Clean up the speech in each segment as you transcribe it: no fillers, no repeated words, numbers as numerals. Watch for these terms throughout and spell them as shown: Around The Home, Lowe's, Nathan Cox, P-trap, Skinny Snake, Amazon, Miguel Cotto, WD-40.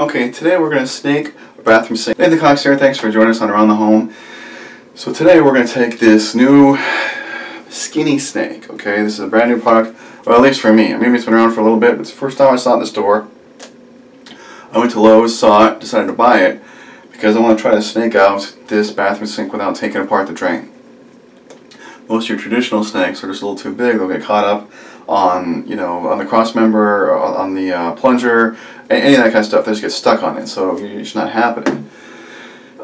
Okay, today we're going to snake a bathroom sink. Nathan Cox here, thanks for joining us on Around the Home. So today we're going to take this new Skinny Snake, okay? This is a brand new product, well at least for me. Maybe it's been around for a little bit, but it's the first time I saw it in the store. I went to Lowe's, saw it, decided to buy it because I want to try to snake out this bathroom sink without taking apart the drain. Most of your traditional snakes are just a little too big, they'll get caught up on, you know, on the cross member, on the plunger, any of that kind of stuff. They just get stuck on it, so it's not happening.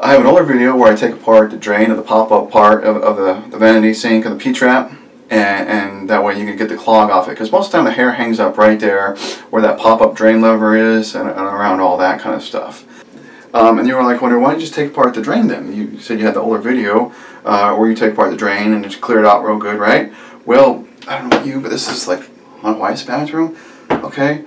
I have an older video where I take apart the drain of the pop-up part of the vanity sink or the P-trap, and that way you can get the clog off it, because most of the time the hair hangs up right there where that pop-up drain lever is and around all that kind of stuff. And you were like wondering, why don't you just take apart the drain then? You said you had the older video where you take apart the drain and just clear it out real good, right? Well, I don't know about you, but this is like my wife's bathroom, okay?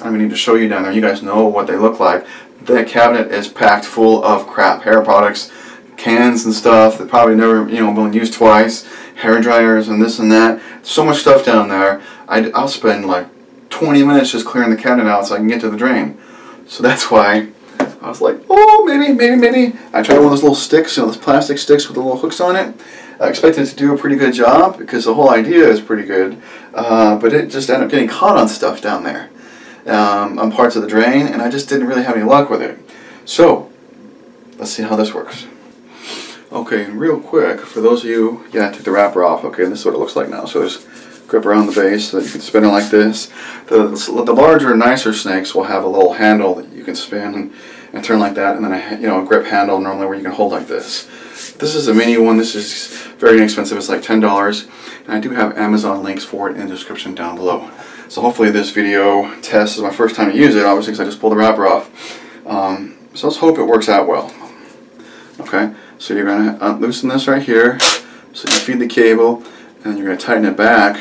I need to show you down there. You guys know what they look like. The cabinet is packed full of crap. Hair products, cans and stuff that probably never, you know, been used twice. Hair dryers and this and that. So much stuff down there. I'll spend like 20 minutes just clearing the cabinet out so I can get to the drain. So that's why I was like, oh, maybe. I tried one of those little sticks, you know, those plastic sticks with the little hooks on it. I expected it to do a pretty good job because the whole idea is pretty good. But it just ended up getting caught on stuff down there, on parts of the drain, and I just didn't really have any luck with it. So, let's see how this works. Okay, and real quick, for those of you, yeah, I took the wrapper off, okay, and this is what it looks like now. So there's grip around the base so that you can spin it like this. The larger, nicer snakes will have a little handle that you can spin and turn like that, and then a grip handle normally where you can hold like this. This is a mini one. This is very inexpensive. It's like $10, and I do have Amazon links for it in the description down below. So hopefully this video test is my first time to use it, obviously, because I just pulled the wrapper off. So let's hope it works out well. Okay, so you're going to loosen this right here, so you feed the cable, and then you're going to tighten it back,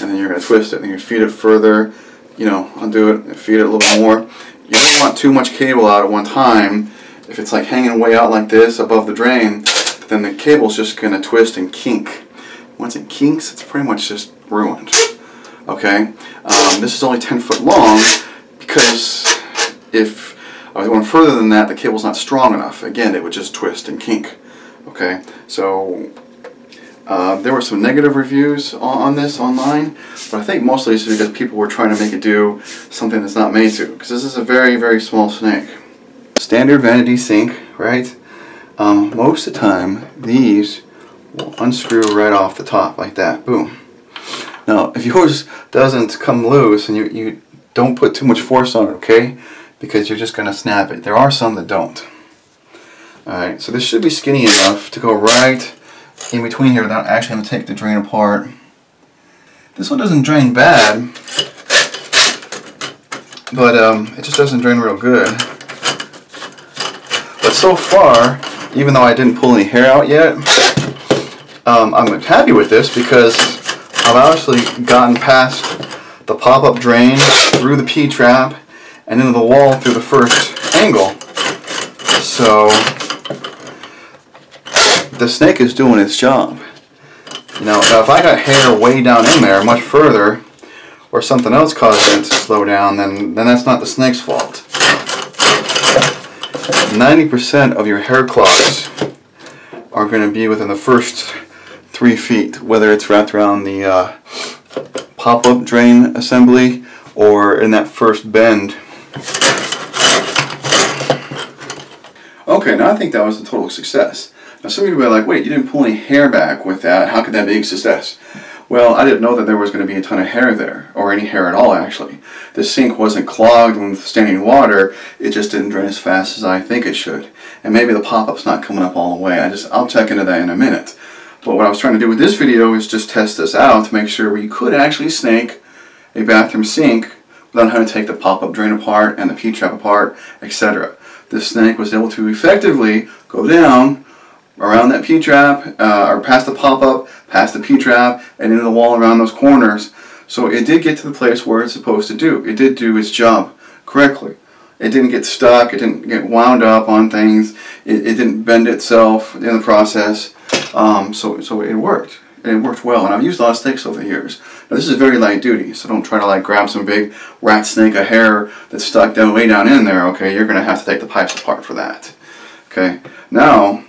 and then you're going to twist it, and you feed it further, you know, undo it, and feed it a little bit more. You don't want too much cable out at one time. If it's like hanging way out like this above the drain, then the cable's just going to twist and kink. Once it kinks, it's pretty much just ruined. Okay, this is only 10 foot long because if I was going further than that, the cable's not strong enough. Again, it would just twist and kink. Okay, so there were some negative reviews on this online, but I think mostly it's because people were trying to make it do something that's not made to, because this is a very, very small snake. Standard vanity sink, right? Most of the time, these will unscrew right off the top like that, boom. Now, if yours doesn't come loose, and you don't put too much force on it, okay? Because you're just going to snap it. There are some that don't. Alright, so this should be skinny enough to go right in between here without actually having to take the drain apart. This one doesn't drain bad, but it just doesn't drain real good. But so far, even though I didn't pull any hair out yet, I'm happy with this because I've actually gotten past the pop-up drain through the P-trap and into the wall through the first angle. So the snake is doing its job. You know, now if I got hair way down in there, much further, or something else caused it to slow down, then that's not the snake's fault. 90% of your hair clogs are going to be within the first 3 feet, whether it's wrapped around the pop-up drain assembly or in that first bend. Okay, now I think that was a total success. Now some people are like, wait, you didn't pull any hair back with that, how could that be a success? Well, I didn't know that there was going to be a ton of hair there, or any hair at all actually. The sink wasn't clogged with standing water, it just didn't drain as fast as I think it should. And maybe the pop-up's not coming up all the way, I'll check into that in a minute. But what I was trying to do with this video is just test this out to make sure we could actually snake a bathroom sink without having to take the pop-up drain apart and the P-trap apart, etc. This snake was able to effectively go down around that P-trap, or past the pop-up, past the P-trap, and into the wall around those corners. So it did get to the place where it's supposed to do. It did do its job correctly. It didn't get stuck, it didn't get wound up on things, it didn't bend itself in the process. So it worked, and it worked well, and I've used a lot of snakes over the years. Now this is very light duty, so don't try to like grab some big rat snake of hair that's stuck down way down in there. Okay, you're going to have to take the pipes apart for that. Okay, now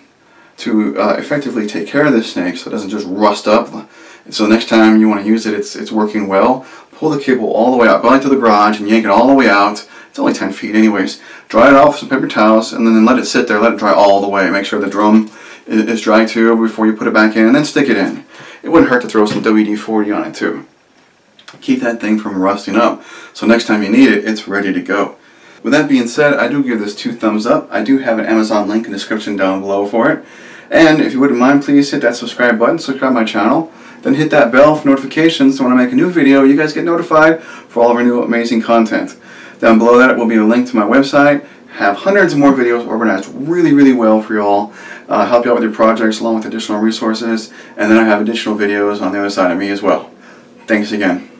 to effectively take care of this snake so it doesn't just rust up, so next time you want to use it, it's working well, pull the cable all the way out, go into the garage and yank it all the way out. It's only 10 feet anyways. Dry it off with some paper towels and then let it sit there, let it dry all the way. Make sure the drum is dry too before you put it back in, and then stick it in. It wouldn't hurt to throw some WD-40 on it too. Keep that thing from rusting up, so next time you need it, it's ready to go. With that being said, I do give this 2 thumbs up. I do have an Amazon link in the description down below for it. And if you wouldn't mind, please hit that subscribe button, subscribe to my channel. Then hit that bell for notifications, so when I make a new video, you guys get notified for all of our new amazing content. Down below that will be a link to my website. Have hundreds more videos organized really, really well for y'all. Help you out with your projects along with additional resources. And then I have additional videos on the other side of me as well. Thanks again.